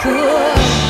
could.